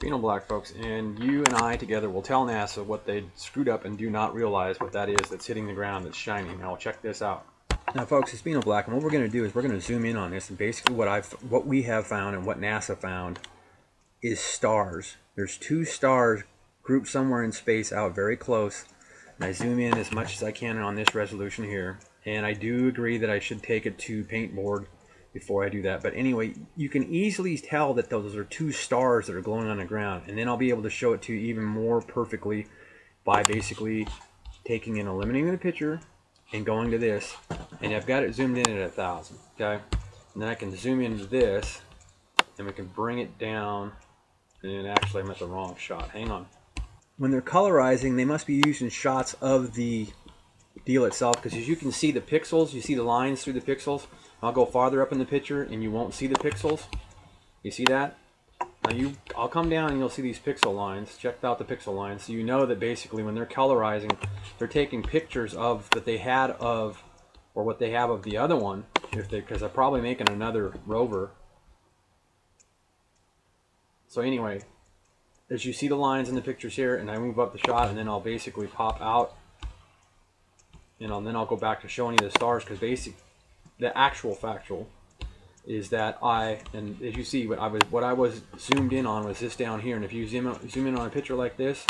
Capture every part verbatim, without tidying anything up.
Phenol Black, folks, and you and I together will tell NASA what they screwed up and do not realize what that is that's hitting the ground that's shining. Now check this out. Now, folks, it's Phenol Black, and what we're going to do is we're going to zoom in on this, and basically what I've, what we have found and what NASA found is stars. There's two stars grouped somewhere in space out very close, and I zoom in as much as I can on this resolution here, and I do agree that I should take it to paintboard before I do that. But anyway, you can easily tell that those are two stars that are glowing on the ground, and then I'll be able to show it to you even more perfectly by basically taking and eliminating the picture and going to this, and I've got it zoomed in at a thousand, okay? And then I can zoom into this, and we can bring it down, and actually I'm at the wrong shot, hang on. When they're colorizing, they must be using shots of the deal itself, because as you can see the pixels, you see the lines through the pixels. I'll go farther up in the picture and you won't see the pixels. You see that? Now you, I'll come down and you'll see these pixel lines. Check out the pixel lines. So you know that basically when they're colorizing, they're taking pictures of that they had of, or what they have of the other one, if they, because they're probably making another rover. So anyway, as you see the lines in the pictures here, and I move up the shot, and then I'll basically pop out, and I'll, then I'll go back to showing you the stars, because basically the actual factual is that I, and as you see, what I was what I was zoomed in on was this down here, and if you zoom in, zoom in on a picture like this,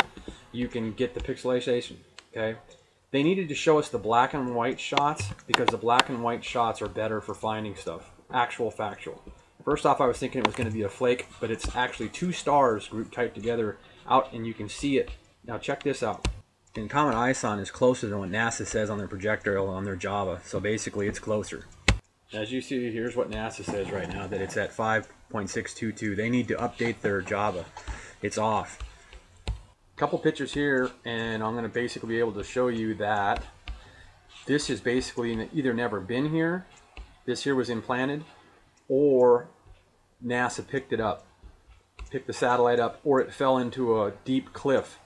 you can get the pixelation. Okay, they needed to show us the black and white shots because the black and white shots are better for finding stuff. Actual factual. First off, I was thinking it was going to be a flake, but it's actually two stars grouped tight together out, and you can see it. Now check this out. And Comet ISON is closer than what NASA says on their projectile on their Java, so basically it's closer. As you see, here's what NASA says right now, that it's at five point six two two. They need to update their Java. It's off. A couple pictures here, and I'm going to basically be able to show you that this has basically either never been here, this here was implanted, or NASA picked it up, picked the satellite up, or it fell into a deep cliff.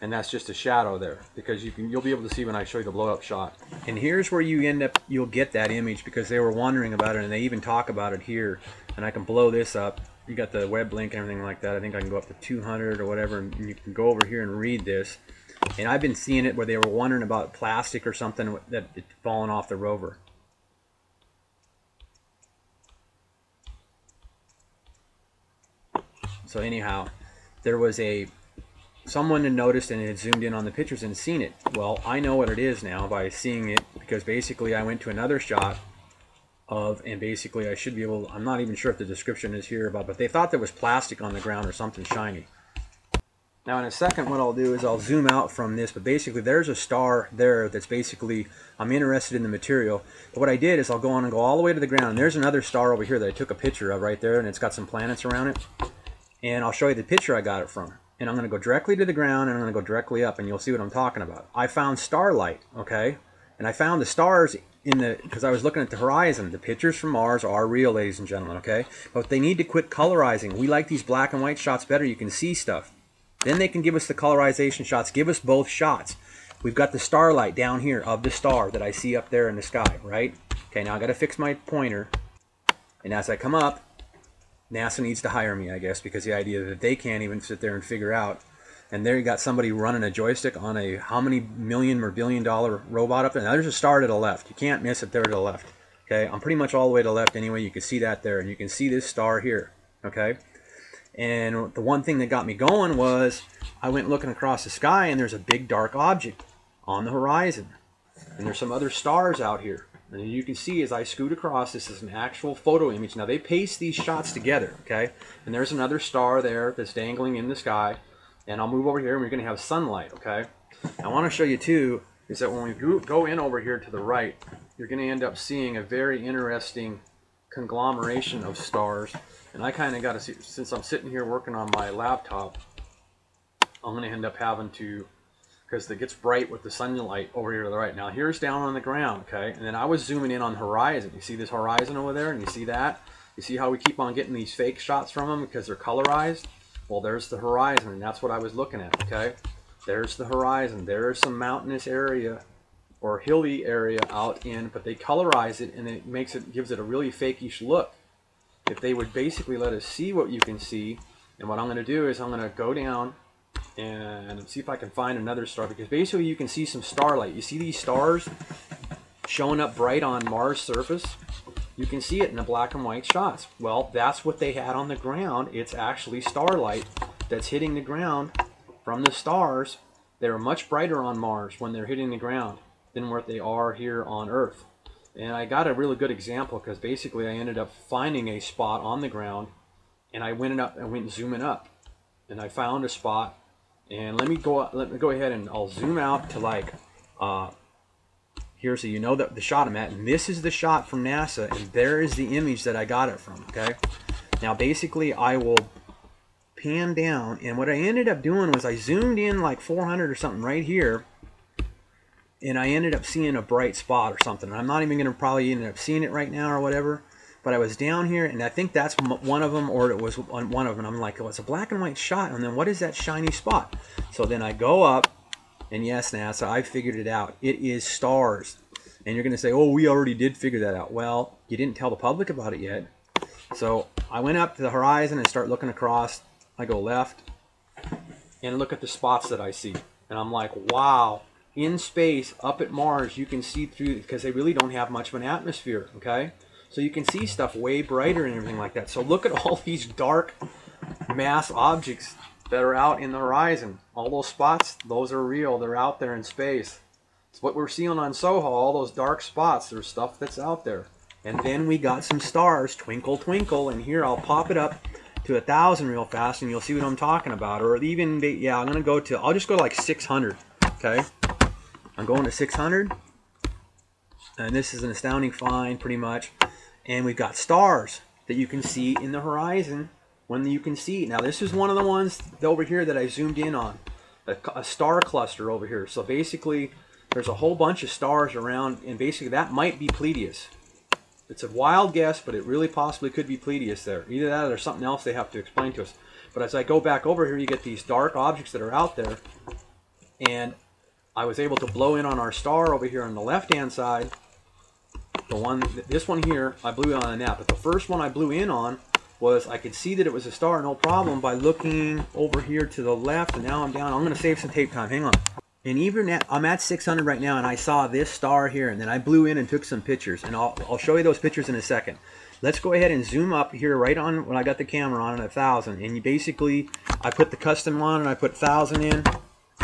And that's just a shadow there, because you can, you'll be able to see when I show you the blow-up shot. And here's where you end up, you'll get that image, because they were wondering about it, and they even talk about it here. And I can blow this up. You got the web link and everything like that. I think I can go up to two hundred or whatever, and you can go over here and read this. And I've been seeing it where they were wondering about plastic or something that had fallen off the rover. So anyhow, there was a... someone had noticed and had zoomed in on the pictures and seen it. Well, I know what it is now by seeing it, because basically I went to another shot of, and basically I should be able, I'm not even sure if the description is here about, but they thought there was plastic on the ground or something shiny. Now in a second what I'll do is I'll zoom out from this, but basically there's a star there that's basically, I'm interested in the material. But what I did is I'll go on and go all the way to the ground, and there's another star over here that I took a picture of right there, and it's got some planets around it. And I'll show you the picture I got it from. And I'm going to go directly to the ground, and I'm going to go directly up, and you'll see what I'm talking about. I found starlight, okay? And I found the stars in the, because I was looking at the horizon. The pictures from Mars are real, ladies and gentlemen, okay? But they need to quit colorizing. We like these black and white shots better. You can see stuff. Then they can give us the colorization shots. Give us both shots. We've got the starlight down here of the star that I see up there in the sky, right? Okay, now I've got to fix my pointer. And as I come up, NASA needs to hire me, I guess, because the idea that they can't even sit there and figure out, and there you got somebody running a joystick on a how many million or billion dollar robot up there. Now there's a star to the left. You can't miss it there to the left. Okay, I'm pretty much all the way to the left anyway. You can see that there, and you can see this star here. Okay, and the one thing that got me going was I went looking across the sky, and there's a big dark object on the horizon, and there's some other stars out here. And you can see as I scoot across, this is an actual photo image. Now they paste these shots together, okay? And there's another star there that's dangling in the sky. And I'll move over here, and we're going to have sunlight, okay? I want to show you too is that when we go in over here to the right, you're going to end up seeing a very interesting conglomeration of stars. And I kind of got to see, since I'm sitting here working on my laptop, I'm going to end up having to, because it gets bright with the sunlight over here to the right. Now here's down on the ground, okay? And then I was zooming in on the horizon. You see this horizon over there, and you see that? You see how we keep on getting these fake shots from them because they're colorized? Well, there's the horizon, and that's what I was looking at, okay? There's the horizon. There's some mountainous area or hilly area out in, but they colorize it, and it makes it, gives it a really fakeish look. If they would basically let us see what you can see, And what I'm going to do is I'm going to go down and see if I can find another star, because basically you can see some starlight. You see these stars showing up bright on Mars' surface? You can see it in the black and white shots. Well, that's what they had on the ground. It's actually starlight that's hitting the ground from the stars. They're much brighter on Mars when they're hitting the ground than what they are here on Earth. And I got a really good example, because basically I ended up finding a spot on the ground, and I went up and went zooming up, and I found a spot. And let me go. Let me go ahead and I'll zoom out to like uh, here, so you know that the shot I'm at. And this is the shot from NASA, and there is the image that I got it from. Okay. Now basically I will pan down, and what I ended up doing was I zoomed in like four hundred or something right here, and I ended up seeing a bright spot or something. And I'm not even going to probably end up seeing it right now or whatever. But I was down here, and I think that's one of them, or it was one of them. I'm like, oh, it's a black and white shot, and then what is that shiny spot? So then I go up, and yes, NASA, I figured it out. It is stars. And you're going to say, oh, we already did figure that out. Well, you didn't tell the public about it yet. So I went up to the horizon and start looking across. I go left, and look at the spots that I see. And I'm like, wow, in space, up at Mars, you can see through, because they really don't have much of an atmosphere, okay? So you can see stuff way brighter and everything like that. So look at all these dark mass objects that are out in the horizon. All those spots, those are real. They're out there in space. It's what we're seeing on SOHO, all those dark spots. There's stuff that's out there. And then we got some stars, twinkle, twinkle. And here I'll pop it up to a thousand real fast, and you'll see what I'm talking about. Or even, yeah, I'm going to go to, I'll just go to like six hundred, okay? I'm going to six hundred. And this is an astounding find, pretty much. And we've got stars that you can see in the horizon when you can see. Now this is one of the ones over here that I zoomed in on, a, a star cluster over here. So basically there's a whole bunch of stars around, and basically that might be Pleiades. It's a wild guess, but it really possibly could be Pleiades there. Either that or there's something else they have to explain to us. But as I go back over here, you get these dark objects that are out there. And I was able to blow in on our star over here on the left-hand side. The one, this one here, I blew in on that, but the first one I blew in on was, I could see that it was a star, no problem, by looking over here to the left, and now I'm down. I'm going to save some tape time, hang on. And even at, I'm at six hundred right now, and I saw this star here, and then I blew in and took some pictures, and I'll, I'll show you those pictures in a second. Let's go ahead and zoom up here right on when I got the camera on at one thousand, and you basically, I put the custom on, and I put one thousand in,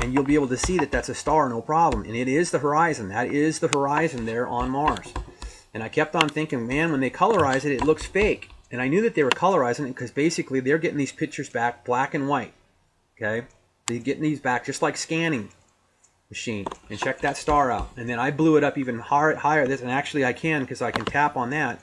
and you'll be able to see that that's a star, no problem, and it is the horizon. That is the horizon there on Mars. And I kept on thinking, man, when they colorize it, it looks fake. And I knew that they were colorizing it because basically they're getting these pictures back black and white. Okay? They're getting these back just like scanning machine. And check that star out. And then I blew it up even higher. higher. This, and actually I can, because I can tap on that.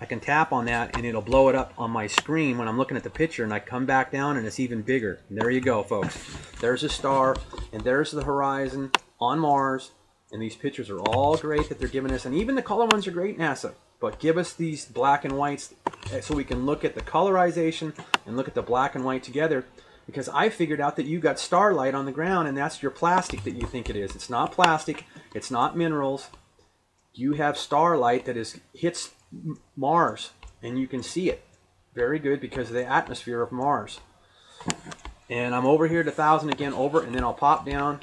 I can tap on that and it'll blow it up on my screen when I'm looking at the picture. And I come back down and it's even bigger. And there you go, folks. There's a star. And there's the horizon on Mars. And these pictures are all great that they're giving us. And even the color ones are great, NASA. But give us these black and whites so we can look at the colorization and look at the black and white together. Because I figured out that you got starlight on the ground, and that's your plastic that you think it is. It's not plastic. It's not minerals. You have starlight that is hits Mars, and you can see it. Very good, because of the atmosphere of Mars. And I'm over here to one thousand again, over, and then I'll pop down.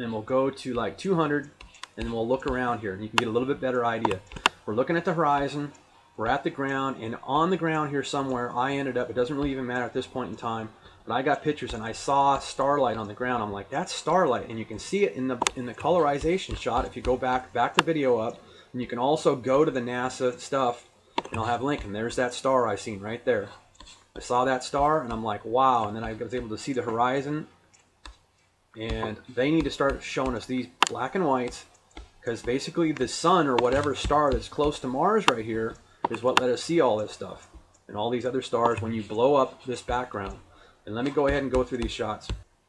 And we'll go to like two hundred, and we'll look around here, and you can get a little bit better idea. We're looking at the horizon, we're at the ground, and on the ground here somewhere, I ended up, it doesn't really even matter at this point in time, but I got pictures, and I saw starlight on the ground. I'm like, that's starlight, and you can see it in the in the colorization shot. If you go back, back the video up, and you can also go to the NASA stuff, and I'll have a link, and there's that star I've seen right there. I saw that star, and I'm like, wow, and then I was able to see the horizon. And they need to start showing us these black and whites, because basically the sun or whatever star that's close to Mars right here is what let us see all this stuff. And all these other stars when you blow up this background. And let me go ahead and go through these shots.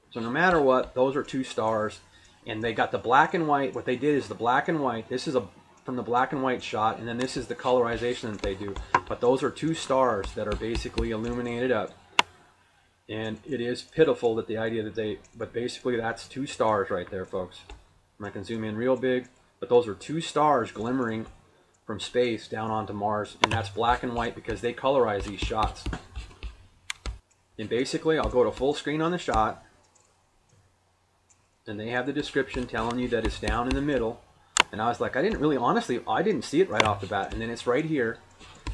So no matter what, those are two stars. And they got the black and white. What they did is the black and white. This is a from the black and white shot. And then this is the colorization that they do. But those are two stars that are basically illuminated up. And it is pitiful that the idea that they, but basically that's two stars right there, folks. And I can zoom in real big, but those are two stars glimmering from space down onto Mars, and that's black and white because they colorize these shots. And basically, I'll go to full screen on the shot, and they have the description telling you that it's down in the middle. And I was like, I didn't really, honestly, I didn't see it right off the bat. And then it's right here.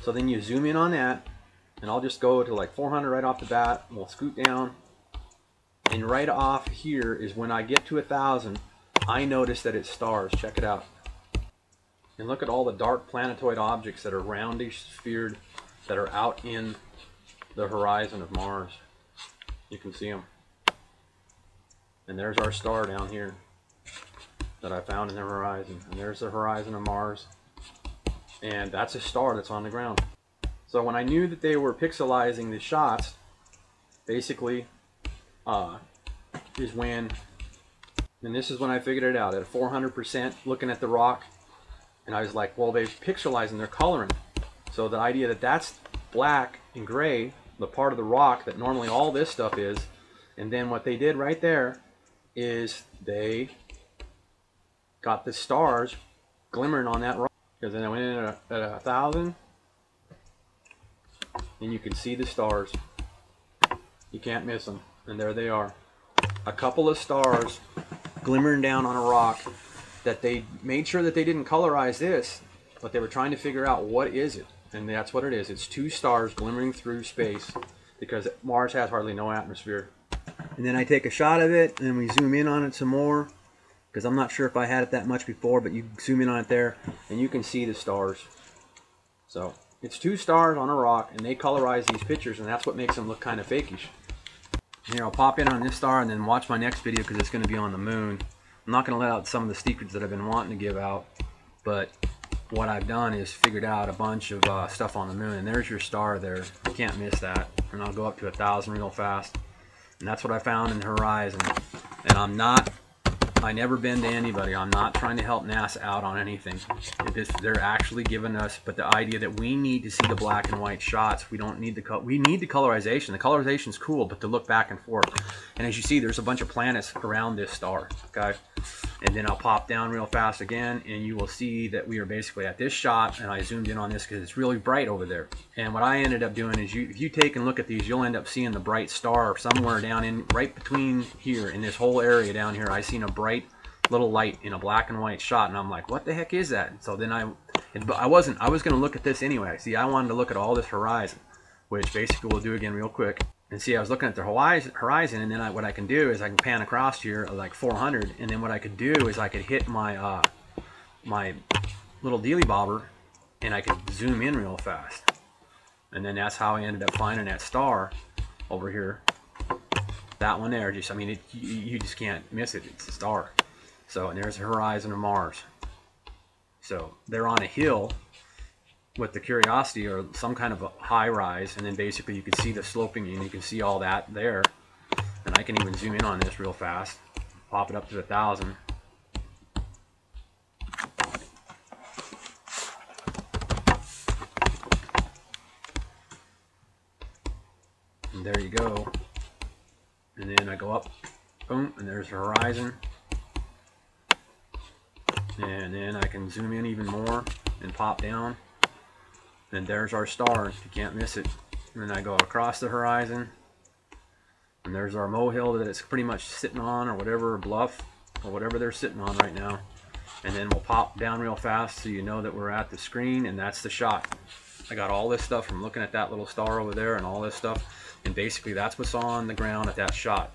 So then you zoom in on that, and I'll just go to like four hundred right off the bat. We'll scoot down. And right off here is when I get to one thousand, I notice that it's stars. Check it out. And look at all the dark planetoid objects that are roundish, sphered, that are out in the horizon of Mars. You can see them. And there's our star down here that I found in the horizon. And there's the horizon of Mars. And that's a star that's on the ground. So when I knew that they were pixelizing the shots, basically, uh, is when, and this is when I figured it out, at four hundred percent looking at the rock, and I was like, well, they're pixelizing, they're coloring. So the idea that that's black and gray, the part of the rock that normally all this stuff is, and then what they did right there is they got the stars glimmering on that rock. Because then I went in at a, at a thousand, and you can see the stars. You can't miss them, and there they are. A couple of stars glimmering down on a rock that they made sure that they didn't colorize this, but they were trying to figure out what is it, and that's what it is. It's two stars glimmering through space because Mars has hardly no atmosphere. And then I take a shot of it, and we zoom in on it some more, because I'm not sure if I had it that much before, but you zoom in on it there, and you can see the stars. So it's two stars on a rock, and they colorize these pictures, and that's what makes them look kind of fakish. Here, I'll pop in on this star and then watch my next video because it's going to be on the moon. I'm not going to let out some of the secrets that I've been wanting to give out, but what I've done is figured out a bunch of uh, stuff on the moon, and there's your star there. You can't miss that. And I'll go up to a thousand real fast, and that's what I found in the horizon. And I'm not, I never bend to anybody. I'm not trying to help NASA out on anything. This, they're actually giving us, but the idea that we need to see the black and white shots. We don't need the, we need the colorization. The colorization's cool, but to look back and forth. And as you see, there's a bunch of planets around this star, okay? And then I'll pop down real fast again, and you will see that we are basically at this shot, and I zoomed in on this because it's really bright over there. And what I ended up doing is, you, if you take and look at these, you'll end up seeing the bright star somewhere down in, right between here, in this whole area down here. I seen a bright little light in a black and white shot, and I'm like, what the heck is that? And so then I, and, but I wasn't, I was going to look at this anyway. See, I wanted to look at all this horizon, which basically we'll do again real quick. And see, I was looking at the horizon, and then I, what I can do is I can pan across here like four hundred, and then what I could do is I could hit my uh, my little dealy bobber, and I could zoom in real fast. And then that's how I ended up finding that star over here. That one there, just I mean, it, you, you just can't miss it. It's a star. So, and there's the horizon of Mars. So they're on a hill with the Curiosity or some kind of a high rise, and then basically you can see the sloping, and you can see all that there. And I can even zoom in on this real fast, pop it up to a thousand. And there you go. And then I go up, boom, and there's the horizon. And then I can zoom in even more and pop down. And there's our star, you can't miss it. And then I go across the horizon, and there's our molehill that it's pretty much sitting on, or whatever, bluff, or whatever they're sitting on right now. And then we'll pop down real fast so you know that we're at the screen, and that's the shot. I got all this stuff from looking at that little star over there and all this stuff, and basically that's what's on the ground at that shot,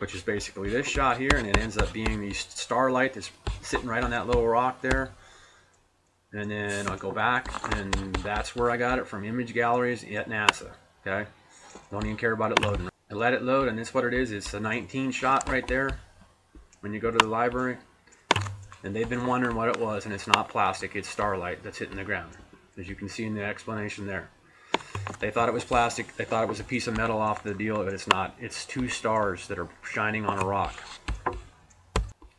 which is basically this shot here, and it ends up being the starlight that's sitting right on that little rock there. And then I'll go back, and that's where I got it from, image galleries at NASA, okay? Don't even care about it loading. I let it load, and that's what it is. It's a nineteen shot right there when you go to the library. And they've been wondering what it was, and it's not plastic. It's starlight that's hitting the ground, as you can see in the explanation there. They thought it was plastic. They thought it was a piece of metal off the deal, but it's not. It's two stars that are shining on a rock.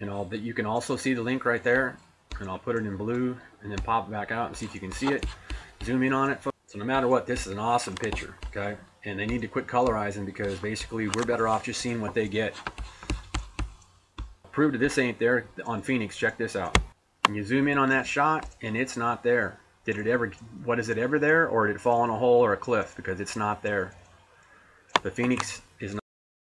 And all, but you can also see the link right there. And I'll put it in blue and then pop it back out and see if you can see it. Zoom in on it. So no matter what, this is an awesome picture, okay? And they need to quit colorizing, because basically we're better off just seeing what they get. Prove that this ain't there on Phoenix. Check this out. And you zoom in on that shot, and it's not there. Did it ever, what is it ever there? Or did it fall in a hole or a cliff? Because it's not there. The Phoenix is